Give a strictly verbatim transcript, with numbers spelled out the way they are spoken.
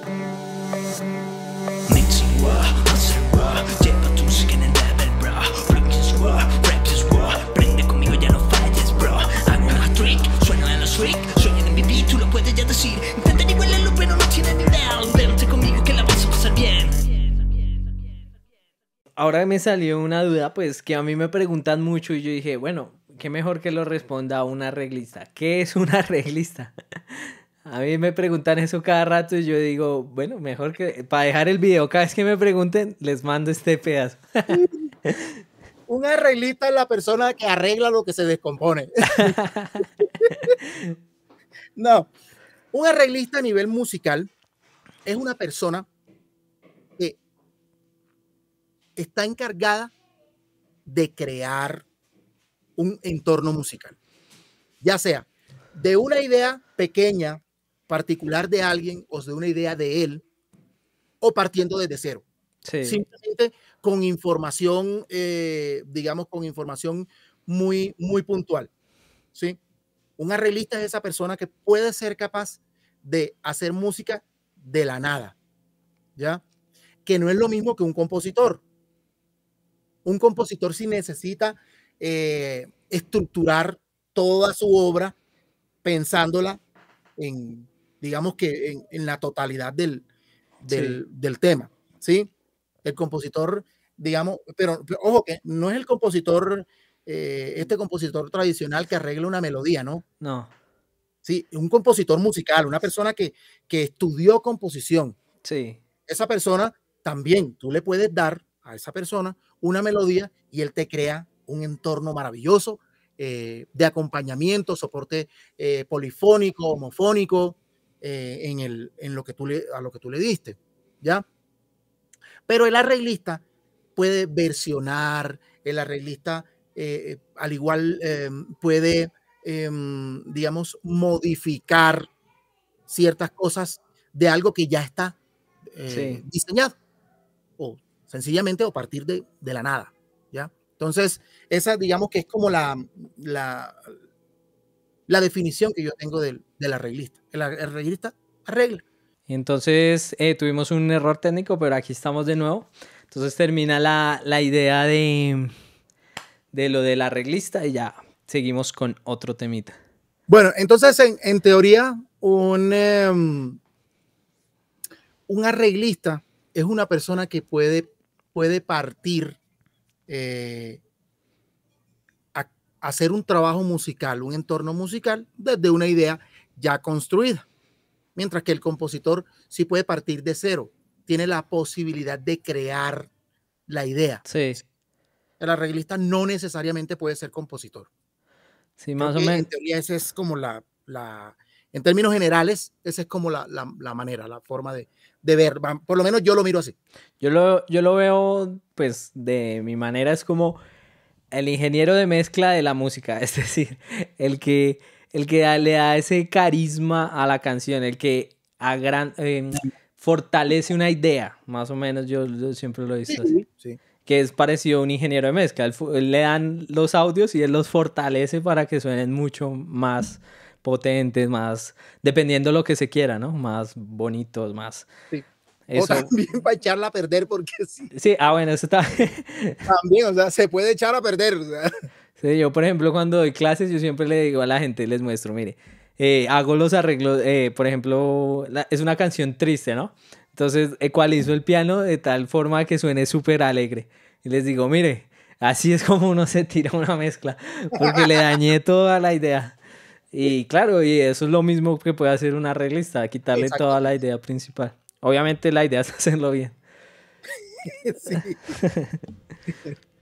Sueño de M V P, tú lo puedes ya decir. Intentan igualarlo pero no tienen idea. Vente conmigo que la vas a pasar bien. Ahora me salió una duda, pues, que a mí me preguntan mucho y yo dije, bueno, qué mejor que lo responda un arreglista. ¿Qué es un arreglista? A mí me preguntan eso cada rato y yo digo, bueno, mejor que para dejar el video, cada vez que me pregunten, les mando este pedazo. Un arreglista es la persona que arregla lo que se descompone. No, un arreglista a nivel musical es una persona que está encargada de crear un entorno musical, ya sea de una idea pequeña, particular de alguien o de una idea de él, o partiendo desde cero. Sí. Simplemente con información, eh, digamos, con información muy, muy puntual. ¿Sí? Un arreglista es esa persona que puede ser capaz de hacer música de la nada, ¿ya? Que no es lo mismo que un compositor. Un compositor sí necesita eh, estructurar toda su obra pensándola en, digamos que en, en la totalidad del, del, sí. del tema, ¿sí? El compositor, digamos, pero, pero ojo que no es el compositor, eh, este compositor tradicional que arregla una melodía, ¿no? No. Sí, un compositor musical, una persona que, que estudió composición. Sí. Esa persona también, tú le puedes dar a esa persona una melodía y él te crea un entorno maravilloso eh, de acompañamiento, soporte eh, polifónico, homofónico, eh, en, el, en lo que tú le, a lo que tú le diste, ¿ya? Pero el arreglista puede versionar, el arreglista eh, al igual eh, puede, eh, digamos, modificar ciertas cosas de algo que ya está eh, sí. diseñado, o sencillamente o partir de, de la nada, ¿ya? Entonces, esa digamos que es como la, la, la definición que yo tengo del, del arreglista. El arreglista arregla. Entonces eh, tuvimos un error técnico, pero aquí estamos de nuevo. Entonces termina la, la idea de, de lo del arreglista y ya seguimos con otro temita. Bueno, entonces en, en teoría un, eh, un arreglista es una persona que puede, puede partir eh, a, a hacer un trabajo musical, un entorno musical desde una idea ya construida. Mientras que el compositor sí puede partir de cero, tiene la posibilidad de crear la idea. Sí. El arreglista no necesariamente puede ser compositor. Sí, más Creo o menos. En teoría esa es como la, la, en términos generales, esa es como la, la, la manera, la forma de, de ver. Por lo menos yo lo miro así. Yo lo, yo lo veo, pues, de mi manera es como el ingeniero de mezcla de la música, es decir, el que... El que le da ese carisma a la canción, el que agran, eh, fortalece una idea, más o menos yo, yo siempre lo he visto así, sí. que es parecido a un ingeniero de mezcla, él, él le dan los audios y él los fortalece para que suenen mucho más potentes, más, dependiendo de lo que se quiera, ¿no? Más bonitos, más... Sí. Eso. O también para echarla a perder, porque sí. Sí, ah, bueno, eso está... También, o sea, se puede echar a perder, o sea... Sí, yo, por ejemplo, cuando doy clases, yo siempre le digo a la gente, les muestro, mire, eh, hago los arreglos, eh, por ejemplo, la, es una canción triste, ¿no? Entonces, ecualizo el piano de tal forma que suene súper alegre. Y les digo, mire, así es como uno se tira una mezcla, porque le dañé toda la idea. Y claro, y eso es lo mismo que puede hacer un arreglista, quitarle toda la idea principal. Obviamente la idea es hacerlo bien. Sí.